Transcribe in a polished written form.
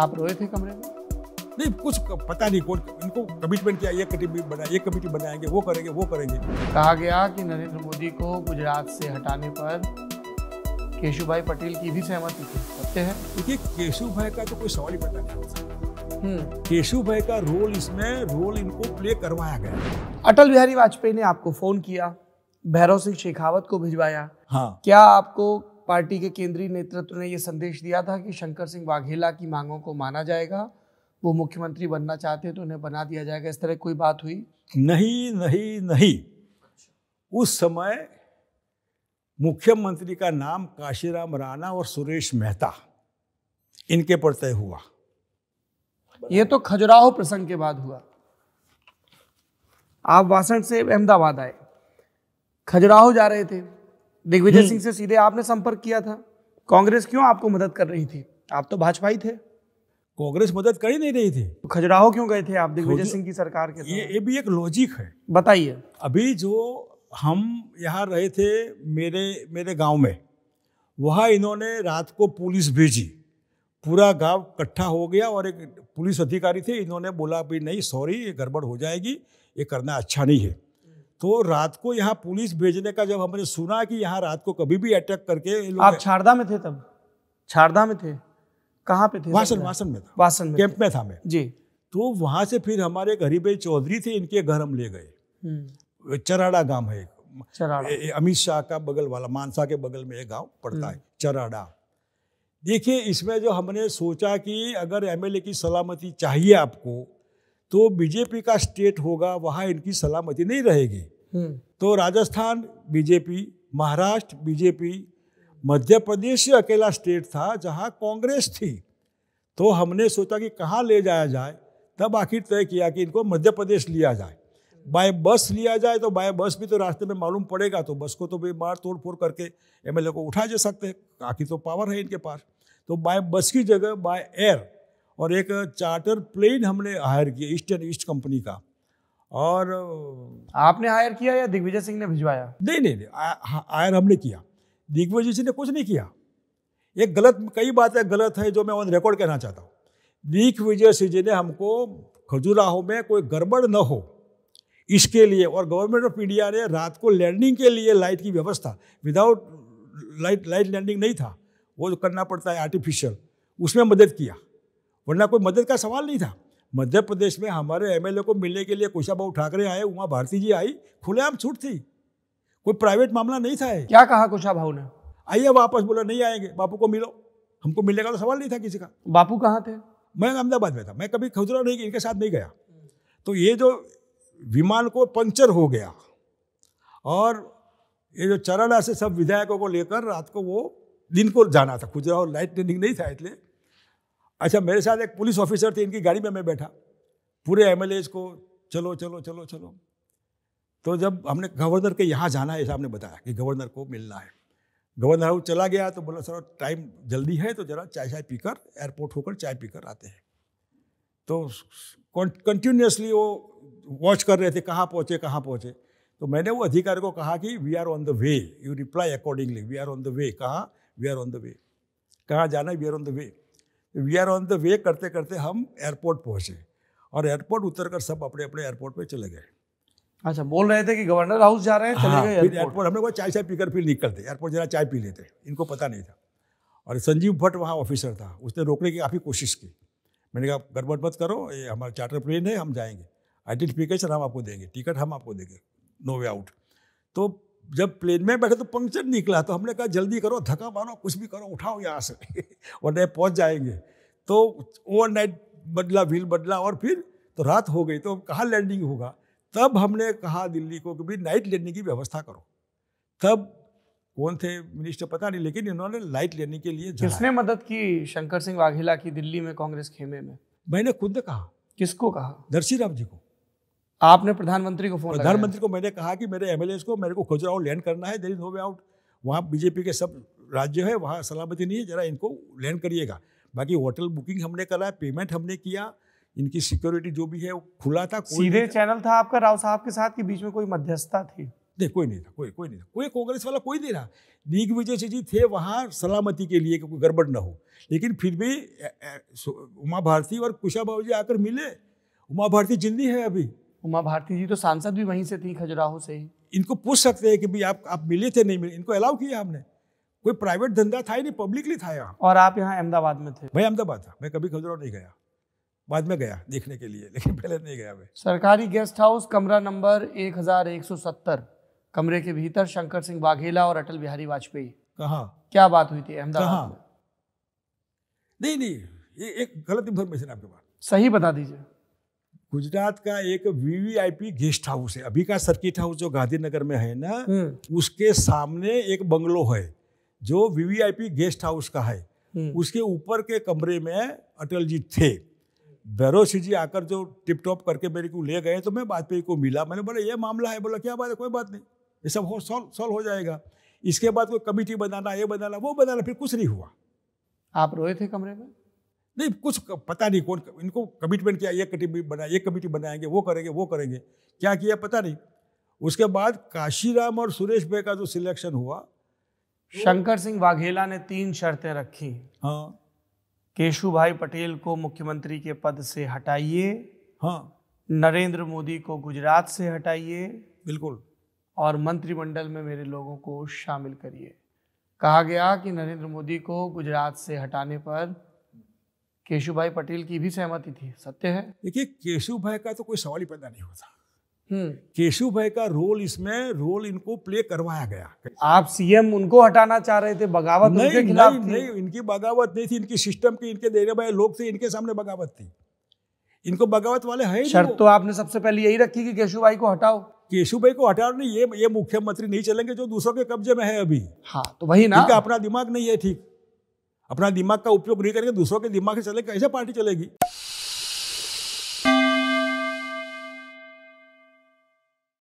आप रोए थे कमरे में? नहीं, कुछ पता नहीं, इनको कमिटमेंट किया, ये कमिटी बनाएंगे, वो करेंगे। कहा गया कि नरेंद्र मोदी को गुजरात से हटाने पर केशुभाई पटेल की भी सहमति थी, सत्य है? देखिए, केशुभाई का तो कोई सवाल ही पता नहीं है। केशुभाई का रोल इसमें इनको प्ले करवाया गया। अटल बिहारी वाजपेयी ने आपको फोन किया, भैरव सिंह शेखावत को भिजवाया। हाँ। क्या आपको पार्टी के केंद्रीय नेतृत्व ने यह संदेश दिया था कि शंकरसिंह वाघेला की मांगों को माना जाएगा, वो मुख्यमंत्री बनना चाहते तो उन्हें बना दिया जाएगा, इस तरह कोई बात हुई? नहीं। उस समय मुख्यमंत्री का नाम काशीराम राणा और सुरेश मेहता, इनके पर तय हुआ। ये तो खजुराहो प्रसंग के बाद हुआ। आप वासण से अहमदाबाद आए, खजुराहो जा रहे थे, दिग्विजय सिंह से सीधे आपने संपर्क किया था। कांग्रेस क्यों आपको मदद कर रही थी? आप तो भाजपा ही थे। कांग्रेस मदद कर ही नहीं रही थी। खजुराहो क्यों गए थे आप दिग्विजय सिंह की सरकार के साथ? ये भी एक लॉजिक है, बताइए। अभी जो हम यहाँ रहे थे मेरे गांव में, वहाँ इन्होंने रात को पुलिस भेजी, पूरा गांव इकट्ठा हो गया और एक पुलिस अधिकारी थे, इन्होंने बोला भी नहीं, सॉरी, ये गड़बड़ हो जाएगी, ये करना अच्छा नहीं है। तो रात को यहाँ पुलिस भेजने का जब हमने सुना कि यहाँ रात को कभी भी अटैक करके लोग। आप छारदा में थे तब? छारदा में थे? कहाँ पे थे? वासन में था। कैंप में था मैं जी। तो वहाँ से फिर हमारे हरी भाई चौधरी थे, इनके घर हम ले गए। चराडा गांव है, अमित शाह का बगल वाला, मानसा के बगल में एक गाँव पड़ता है चराडा। देखिए, इसमें जो हमने सोचा कि अगर MLA की सलामती चाहिए आपको तो बीजेपी का स्टेट होगा, वहाँ इनकी सलामती नहीं रहेगी। तो राजस्थान बीजेपी, महाराष्ट्र बीजेपी, मध्य प्रदेश ही अकेला स्टेट था जहाँ कांग्रेस थी। तो हमने सोचा कि कहाँ ले जाया जाए, तब आखिर तय किया कि इनको मध्य प्रदेश लिया जाए। बाय बस लिया जाए तो बाय बस भी तो रास्ते में मालूम पड़ेगा, तो बस को तो भी मार तोड़ फोड़ करके MLA को उठा जा सकते हैं, आखिर तो पावर है इनके पास। तो बाय बस की जगह बाय एयर और एक चार्टर प्लेन हमने हायर किया, ईस्ट एन ईस्ट कंपनी का। और आपने हायर किया या दिग्विजय सिंह ने भिजवाया? नहीं, हायर हमने किया, दिग्विजय सिंह ने कुछ नहीं किया। ये कई बातें गलत है जो मैं ऑन रिकॉर्ड कहना चाहता हूँ। दिग्विजय सिंह जी ने हमको खजुराहो में कोई गड़बड़ न हो इसके लिए, और गवर्नमेंट ऑफ इंडिया ने रात को लैंडिंग के लिए लाइट की व्यवस्था, विदाउट लाइट लैंडिंग नहीं था, वो जो करना पड़ता है आर्टिफिशियल, उसमें मदद किया, वरना कोई मदद का सवाल नहीं था। मध्य प्रदेश में हमारे MLA को मिलने के लिए कुशाभाऊ ठाकरे आए, उमा भारती जी आई, खुलेआम छूट थी, कोई प्राइवेट मामला नहीं था। क्या कहा कुशाभाऊ ने? आइए वापस, बोला नहीं आएंगे, बापू को मिलो। हमको मिलने का तो सवाल नहीं था किसी का। बापू कहाँ थे? मैं अहमदाबाद में था, मैं कभी खजुराहो नहीं, इनके साथ नहीं गया। तो ये जो विमान को पंक्चर हो गया और ये जो चराडा से सब विधायकों को लेकर रात को, वो दिन को जाना था खजुराहो, लाइट लैंडिंग नहीं था इसलिए। अच्छा, मेरे साथ एक पुलिस ऑफिसर थे, इनकी गाड़ी में मैं बैठा, पूरे MLAs को चलो। तो जब हमने गवर्नर के यहाँ जाना है, साहब ने बताया कि गवर्नर को मिलना है, गवर्नर हाउस चला गया, तो बोला सर टाइम जल्दी है तो जरा चाय पीकर, एयरपोर्ट होकर चाय पीकर आते हैं। तो कंटिन्यूसली वो वॉच कर रहे थे कहाँ पहुँचे। तो मैंने वो अधिकारी को कहा कि we are on the way, you reply accordingly. कहाँ? कहाँ जाना है? We are on the way करते करते हम एयरपोर्ट पहुंचे और एयरपोर्ट उतरकर सब अपने अपने एयरपोर्ट पे चले गए। अच्छा, बोल रहे थे कि गवर्नर हाउस जा रहे हैं, चले गए एयरपोर्ट। हमने चाय पीकर फिर निकलते, एयरपोर्ट जरा चाय पी लेते, इनको पता नहीं था। और संजीव भट्ट वहाँ ऑफिसर था, उसने रोकने की काफ़ी कोशिश की। मैंने कहा गड़बड़ मत करो, ये हमारा चार्टर प्लेन है, हम जाएंगे, आइडेंटिफिकेशन हम आपको देंगे, टिकट हम आपको देंगे, नो वे आउट। तो जब प्लेन में बैठे तो पंक्चर निकला, तो हमने कहा जल्दी करो, धक्का मारो, कुछ भी करो, उठाओ यहाँ से वरना पहुँच जाएंगे। तो ओवरनाइट बदला, व्हील बदला, और फिर तो रात हो गई, तो कहाँ लैंडिंग होगा? तब हमने कहा दिल्ली को कि भाई नाइट लैंडिंग की व्यवस्था करो। तब कौन थे मिनिस्टर पता नहीं, लेकिन इन्होंने लाइट लैंडिंग के लिए। किसने मदद की शंकर सिंह वाघेला की दिल्ली में कांग्रेस खेमे में? मैंने खुद कहा। किसको कहा? नरसिंह जी को। आपने प्रधानमंत्री को फोन? प्रधानमंत्री को मैंने कहा कि मेरे MLAs को, मेरे को खजुराहो लैंड करना है, there is no way out, वहाँ बीजेपी के सब राज्य है, वहाँ सलामती नहीं है, जरा इनको लैंड करिएगा। बाकी होटल बुकिंग हमने करा, पेमेंट हमने किया, इनकी सिक्योरिटी जो भी है वो खुला था। सीधे चैनल था आपका राव साहब के साथ कि बीच में कोई मध्यस्थता थी? नहीं, कोई नहीं था, कोई नहीं था, कोई कांग्रेस वाला कोई नहीं रहा। दिग्विजय सिंह जी थे वहाँ सलामती के लिए कि कोई गड़बड़ ना हो, लेकिन फिर भी उमा भारती और कुशाभाऊ जी आकर मिले। उमा भारती जिंदी है अभी। उमा भारती जी तो सांसद भी वहीं से थी, खजुराहो से ही। इनको पूछ सकते हैं कि भाई आप मिले थे नहीं मिले, इनको अलाउ किया हमने। कोई प्राइवेट धंधा था ही नहीं, पब्लिकली था यहाँ। और आप यहाँ अहमदाबाद में थे? मैं अहमदाबाद था, मैं कभी खजुराहो नहीं गया, बाद में गया देखने के लिए, लेकिन पहले नहीं गया मैं। सरकारी गेस्ट हाउस कमरा नंबर 1170, कमरे के भीतर शंकर सिंह वाघेला और अटल बिहारी वाजपेयी। कहाँ क्या बात हुई थी अहमदाबाद में? नहीं, ये एक गलत इंफॉर्मेशन आपके पास, सही बता दीजिए। गुजरात का एक वीवीआईपी गेस्ट हाउस है, अभी का सर्किट हाउस जो गांधीनगर में है ना, उसके सामने एक बंगलो है जो वीवीआईपी गेस्ट हाउस का है। उसके ऊपर के कमरे में अटल जी थे। भैरव सिंह जी आकर जो टिप टॉप करके मेरे को ले गए, तो मैं वाजपेयी को मिला। मैंने बोला ये मामला है, बोला क्या बात है, कोई बात नहीं, ये सब सॉल्व हो जाएगा। इसके बाद कोई कमिटी बनाना, ये बनाना, वो बनाना, फिर कुछ नहीं हुआ। आप रोए थे कमरे में? नहीं, कुछ पता नहीं कौन इनको कमिटमेंट किया, ये कमिटी बना, ये कमिटी बनाएंगे, वो करेंगे, क्या किया पता नहीं। उसके बाद काशीराम और सुरेश मेहता का जो सिलेक्शन हुआ, शंकर सिंह वाघेला ने 3 शर्तें रखी। हाँ, केशुभाई पटेल को मुख्यमंत्री के पद से हटाइए। हाँ, नरेंद्र मोदी को गुजरात से हटाइए। बिल्कुल। और मंत्रिमंडल में मेरे लोगों को शामिल करिए। कहा गया कि नरेंद्र मोदी को गुजरात से हटाने पर केशुभाई पटेल की भी सहमति थी, सत्य है? देखिए, केशुभाई का तो कोई सवाल ही पैदा नहीं होता। केशुभाई का रोल इनको प्ले करवाया गया। आप सीएम उनको हटाना चाह रहे थे, बगावत उनके खिलाफ थी? नहीं, इनकी बगावत नहीं थी, इनकी सिस्टम की, इनके देने वाले लोग थे, इनके सामने बगावत थी। इनको बगावत वाले है। शर्त तो आपने सबसे पहले यही रखी कि केशुभाई को हटाओ। केशुभाई को हटाओ नहीं, ये मुख्यमंत्री नहीं चलेंगे जो दूसरों के कब्जे में है अभी। हाँ, तो वही ना, इनका अपना दिमाग नहीं है। ठीक, अपना दिमाग का उपयोग नहीं करेंगे, दूसरों के दिमाग से चलेंगे, कैसे पार्टी चलेगी।